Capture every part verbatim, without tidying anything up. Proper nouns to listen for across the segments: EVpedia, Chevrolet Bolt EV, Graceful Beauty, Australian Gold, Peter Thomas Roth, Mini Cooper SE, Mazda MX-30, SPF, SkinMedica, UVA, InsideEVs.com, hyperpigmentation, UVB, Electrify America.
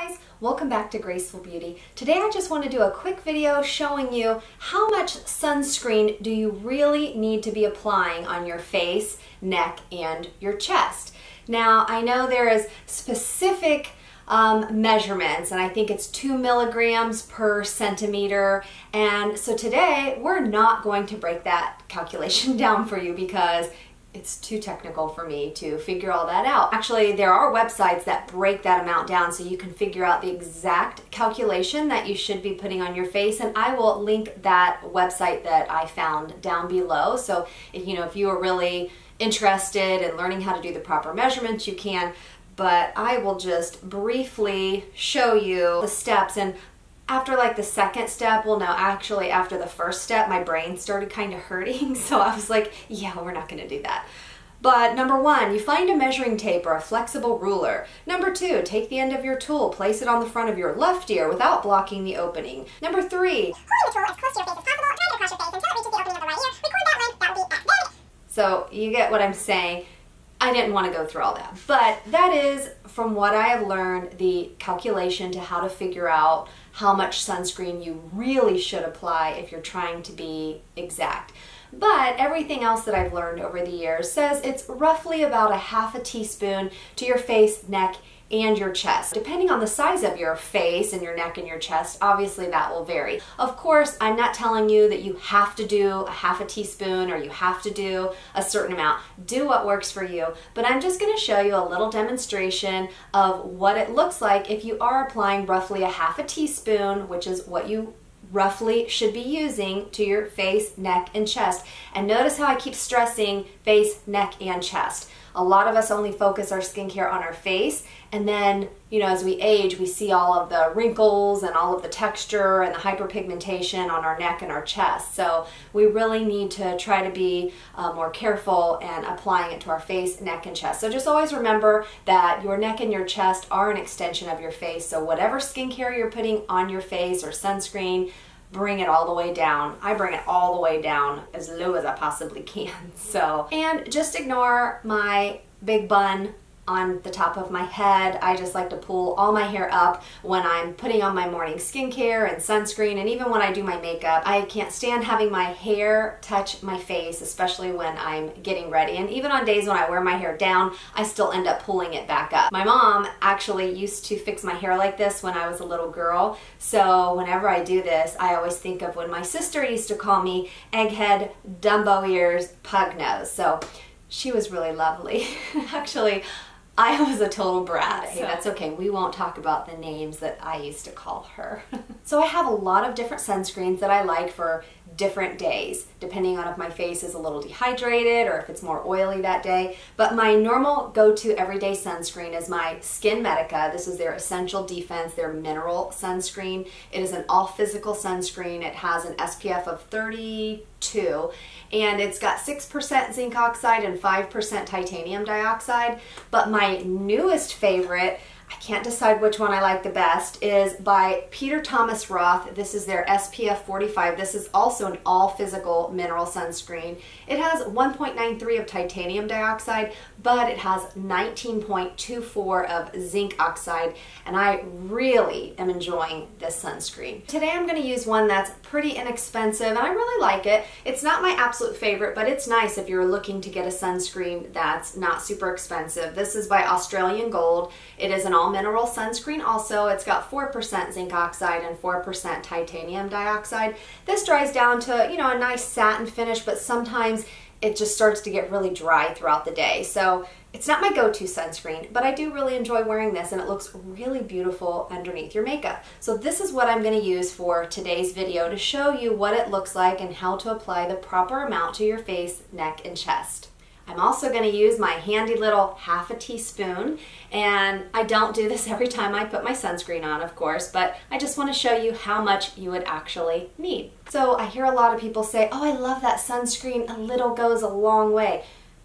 Hi guys, welcome back to Graceful Beauty. Today I just want to do a quick video showing you how much sunscreen do you really need to be applying on your face, neck, and your chest. Now I know there is specific um, measurements and I think it's two milligrams per centimeter, and so today we're not going to break that calculation down for you because it's too technical for me to figure all that out. Actually, there are websites that break that amount down so you can figure out the exact calculation that you should be putting on your face, and I will link that website that I found down below. So, you know, if you are really interested in learning how to do the proper measurements, you can, but I will just briefly show you the steps. And after like the second step, well no, actually after the first step, my brain started kind of hurting, so I was like, yeah, we're not gonna do that. But number one, you find a measuring tape or a flexible ruler. Number two, take the end of your tool, place it on the front of your left ear without blocking the opening. Number three, hold your tool as close to your face as possible, drag it across your face until it reaches the opening of the right ear, record that length, that would be X. So you get what I'm saying. I didn't want to go through all that, but that is, from what I have learned, the calculation to how to figure out how much sunscreen you really should apply if you're trying to be exact. But everything else that I've learned over the years says it's roughly about a half a teaspoon to your face, neck, and your chest. Depending on the size of your face and your neck and your chest, obviously that will vary. Of course, I'm not telling you that you have to do a half a teaspoon or you have to do a certain amount. Do what works for you, but I'm just going to show you a little demonstration of what it looks like if you are applying roughly a half a teaspoon, which is what you roughly should be using to your face, neck, and chest. And notice how I keep stressing face, neck, and chest. A lot of us only focus our skincare on our face, and then, you know, as we age, we see all of the wrinkles and all of the texture and the hyperpigmentation on our neck and our chest. So we really need to try to be uh, more careful and applying it to our face, neck, and chest. So just always remember that your neck and your chest are an extension of your face. So whatever skincare you're putting on your face or sunscreen, bring it all the way down. I bring it all the way down as low as I possibly can. So, and just ignore my big bun on the top of my head. I just like to pull all my hair up when I'm putting on my morning skincare and sunscreen, and even when I do my makeup. I can't stand having my hair touch my face, especially when I'm getting ready. And even on days when I wear my hair down, I still end up pulling it back up. My mom actually used to fix my hair like this when I was a little girl. So whenever I do this, I always think of when my sister used to call me egghead, Dumbo ears, pug nose. So she was really lovely. Actually, I was a total brat, so that's okay. We won't talk about the names that I used to call her. So I have a lot of different sunscreens that I like for different days, depending on if my face is a little dehydrated or if it's more oily that day. But my normal go-to everyday sunscreen is my SkinMedica. This is their Essential Defense, their mineral sunscreen. It is an all-physical sunscreen. It has an S P F of thirty-two, and it's got six percent zinc oxide and five percent titanium dioxide. But my newest favorite, I can't decide which one I like the best, is by Peter Thomas Roth. This is their S P F forty-five. This is also an all-physical mineral sunscreen. It has one point nine three of titanium dioxide, but it has nineteen point two four of zinc oxide, and I really am enjoying this sunscreen. Today I'm going to use one that's pretty inexpensive, and I really like it. It's not my absolute favorite, but it's nice if you're looking to get a sunscreen that's not super expensive. This is by Australian Gold. It is an all-mineral sunscreen also. It's got four percent zinc oxide and four percent titanium dioxide. This dries down to, you know, a nice satin finish, but sometimes it just starts to get really dry throughout the day. So it's not my go-to sunscreen, but I do really enjoy wearing this, and it looks really beautiful underneath your makeup. So this is what I'm going to use for today's video to show you what it looks like and how to apply the proper amount to your face, neck, and chest. I'm also going to use my handy little half a teaspoon, and I don't do this every time I put my sunscreen on, of course, but I just want to show you how much you would actually need. So I hear a lot of people say, oh, I love that sunscreen, a little goes a long way.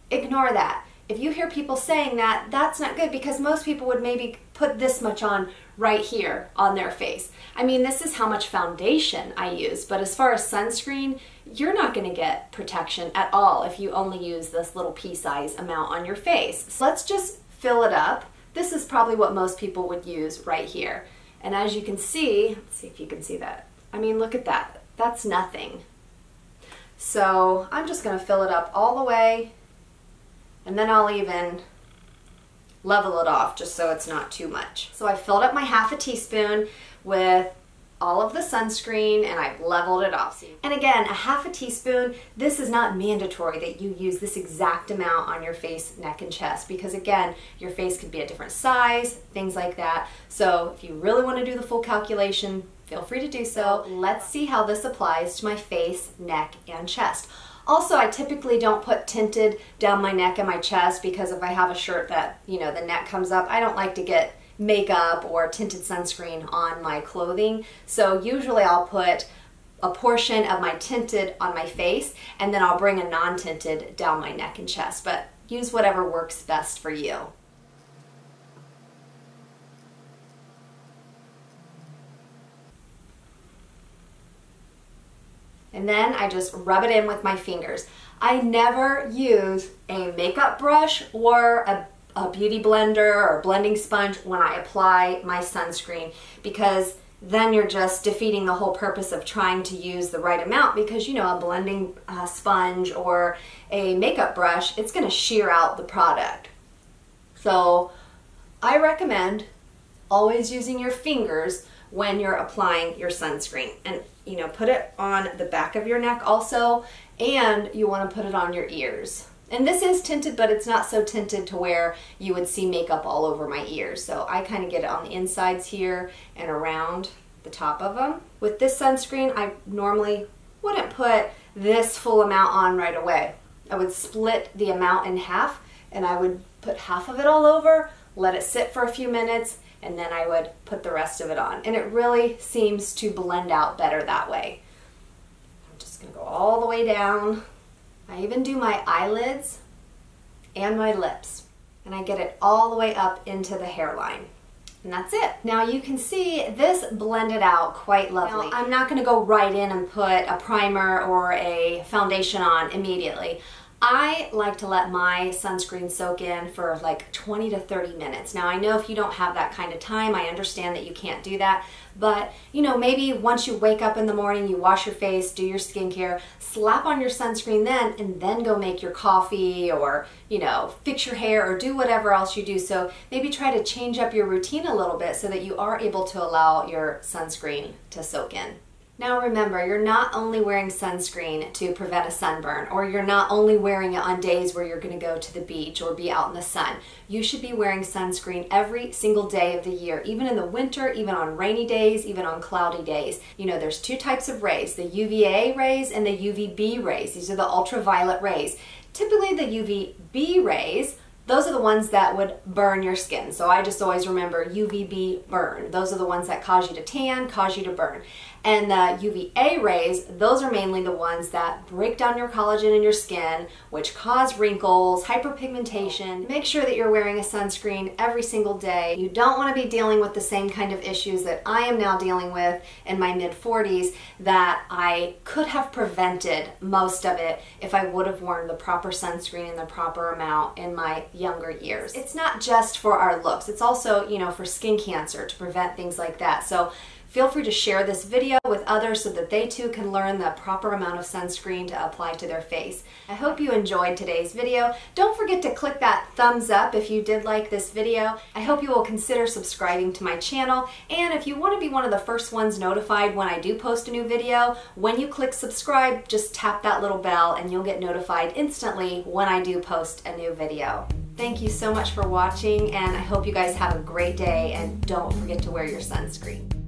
Ignore that. If you hear people saying that, that's not good, because most people would maybe put this much on right here on their face. I mean, this is how much foundation I use, but as far as sunscreen, you're not going to get protection at all if you only use this little pea size amount on your face. So let's just fill it up This is probably what most people would use right here. And as you can see, let's see if you can see that. I mean, look at that. That's nothing. So I'm just going to fill it up all the way, and then I'll even level it off just so it's not too much. So I filled up my half a teaspoon with all of the sunscreen and I've leveled it off. And again, a half a teaspoon, this is not mandatory that you use this exact amount on your face, neck, and chest, because again, your face could be a different size, things like that. So if you really want to do the full calculation, feel free to do so. Let's see how this applies to my face, neck, and chest. Also, I typically don't put tinted down my neck and my chest because if I have a shirt that, you know, the neck comes up, I don't like to get makeup or tinted sunscreen on my clothing. So usually I'll put a portion of my tinted on my face and then I'll bring a non-tinted down my neck and chest, but use whatever works best for you. And then I just rub it in with my fingers. I never use a makeup brush or a a beauty blender or blending sponge when I apply my sunscreen, because then you're just defeating the whole purpose of trying to use the right amount, because you know, a blending uh, sponge or a makeup brush, it's going to shear out the product. So I recommend always using your fingers when you're applying your sunscreen, and you know, put it on the back of your neck also, and you want to put it on your ears. And this is tinted, but it's not so tinted to where you would see makeup all over my ears. So I kind of get it on the insides here and around the top of them. With this sunscreen, I normally wouldn't put this full amount on right away. I would split the amount in half, and I would put half of it all over, let it sit for a few minutes, and then I would put the rest of it on. And it really seems to blend out better that way. I'm just gonna go all the way down. I even do my eyelids and my lips, and I get it all the way up into the hairline. And that's it. Now you can see this blended out quite lovely. Now, I'm not going to go right in and put a primer or a foundation on immediately. I like to let my sunscreen soak in for like twenty to thirty minutes. Now I know if you don't have that kind of time, I understand that you can't do that, but you know, maybe once you wake up in the morning, you wash your face, do your skincare, slap on your sunscreen then, and then go make your coffee or, you know, fix your hair or do whatever else you do. So maybe try to change up your routine a little bit so that you are able to allow your sunscreen to soak in. Now remember, you're not only wearing sunscreen to prevent a sunburn, or you're not only wearing it on days where you're going to go to the beach or be out in the sun. You should be wearing sunscreen every single day of the year, even in the winter, even on rainy days, even on cloudy days. You know, there's two types of rays, the U V A rays and the U V B rays. These are the ultraviolet rays. Typically the U V B rays, those are the ones that would burn your skin. So I just always remember U V B burn. Those are the ones that cause you to tan, cause you to burn. And the U V A rays, those are mainly the ones that break down your collagen in your skin, which cause wrinkles, hyperpigmentation. Make sure that you're wearing a sunscreen every single day. You don't want to be dealing with the same kind of issues that I am now dealing with in my mid forties, that I could have prevented most of it if I would have worn the proper sunscreen in the proper amount in my younger years. It's not just for our looks, it's also, you know, for skin cancer, to prevent things like that. So feel free to share this video with others so that they too can learn the proper amount of sunscreen to apply to their face. I hope you enjoyed today's video. Don't forget to click that thumbs up if you did like this video. I hope you will consider subscribing to my channel. And if you want to be one of the first ones notified when I do post a new video, when you click subscribe, just tap that little bell and you'll get notified instantly when I do post a new video. Thank you so much for watching, and I hope you guys have a great day, and don't forget to wear your sunscreen.